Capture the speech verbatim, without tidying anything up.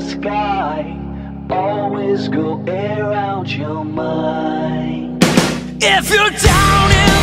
the sky. Always go around your mind. If you're down in